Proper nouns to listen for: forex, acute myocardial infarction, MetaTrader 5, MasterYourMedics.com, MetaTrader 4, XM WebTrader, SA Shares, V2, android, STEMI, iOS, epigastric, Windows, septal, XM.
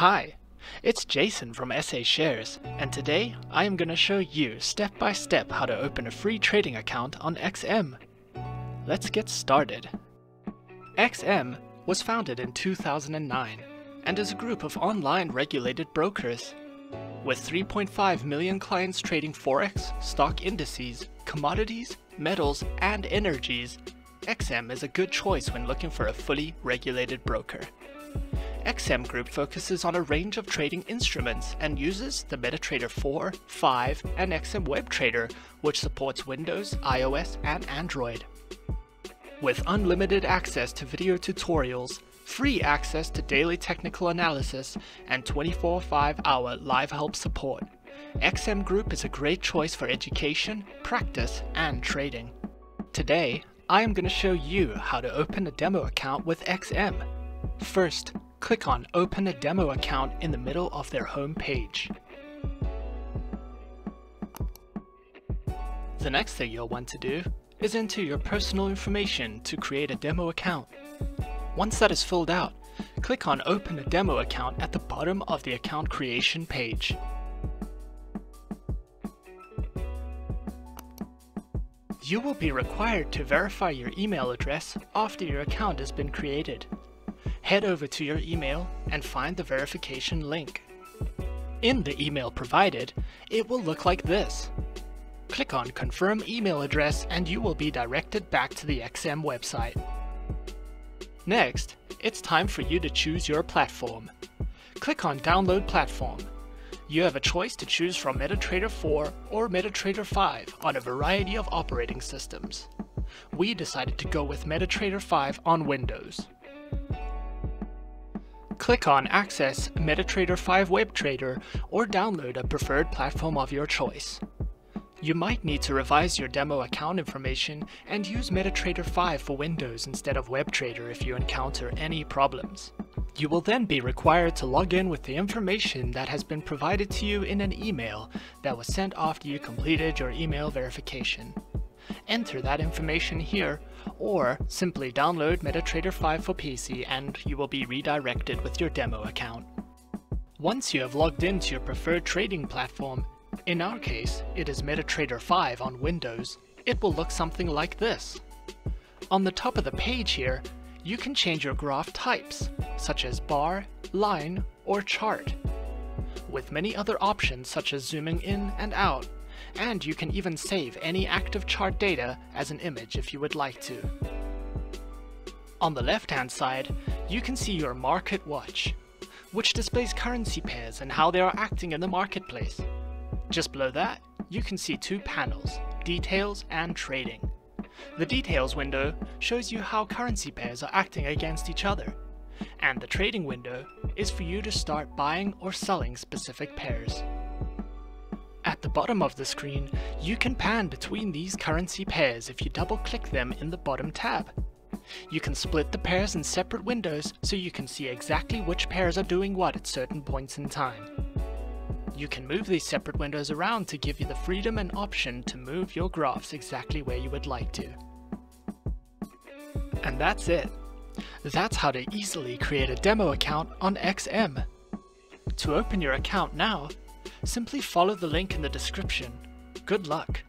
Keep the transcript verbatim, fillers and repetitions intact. Hi, it's Jason from S A Shares, and today I am going to show you step by step how to open a free trading account on X M. Let's get started. X M was founded in two thousand nine and is a group of online regulated brokers. With three point five million clients trading forex, stock indices, commodities, metals, and energies, X M is a good choice when looking for a fully regulated broker. X M Group focuses on a range of trading instruments and uses the MetaTrader four, five, and X M WebTrader, which supports Windows, iOS, and Android. With unlimited access to video tutorials, free access to daily technical analysis, and twenty-four five hour live help support, X M Group is a great choice for education, practice, and trading. Today, I am going to show you how to open a demo account with X M. First, click on Open a Demo Account in the middle of their home page. The next thing you'll want to do is enter your personal information to create a demo account. Once that is filled out, click on Open a Demo Account at the bottom of the account creation page. You will be required to verify your email address after your account has been created. Head over to your email and find the verification link. In the email provided, it will look like this. Click on Confirm Email Address and you will be directed back to the X M website. Next, it's time for you to choose your platform. Click on Download Platform. You have a choice to choose from MetaTrader four or MetaTrader five on a variety of operating systems. We decided to go with MetaTrader five on Windows. Click on Access MetaTrader five WebTrader or download a preferred platform of your choice. You might need to revise your demo account information and use MetaTrader five for Windows instead of WebTrader if you encounter any problems. You will then be required to log in with the information that has been provided to you in an email that was sent after you completed your email verification. Enter that information here, or simply download MetaTrader five for P C and you will be redirected with your demo account. Once you have logged into your preferred trading platform, in our case it is MetaTrader five on Windows, it will look something like this. On the top of the page here, you can change your graph types, such as bar, line, or chart, with many other options such as zooming in and out. And you can even save any active chart data as an image if you would like to. On the left-hand side, you can see your Market Watch, which displays currency pairs and how they are acting in the marketplace. Just below that, you can see two panels, Details and Trading. The Details window shows you how currency pairs are acting against each other, and the Trading window is for you to start buying or selling specific pairs. At the bottom of the screen, you can pan between these currency pairs if you double-click them in the bottom tab. You can split the pairs in separate windows so you can see exactly which pairs are doing what at certain points in time. You can move these separate windows around to give you the freedom and option to move your graphs exactly where you would like to. And that's it. That's how to easily create a demo account on X M. To open your account now, simply follow the link in the description. Good luck!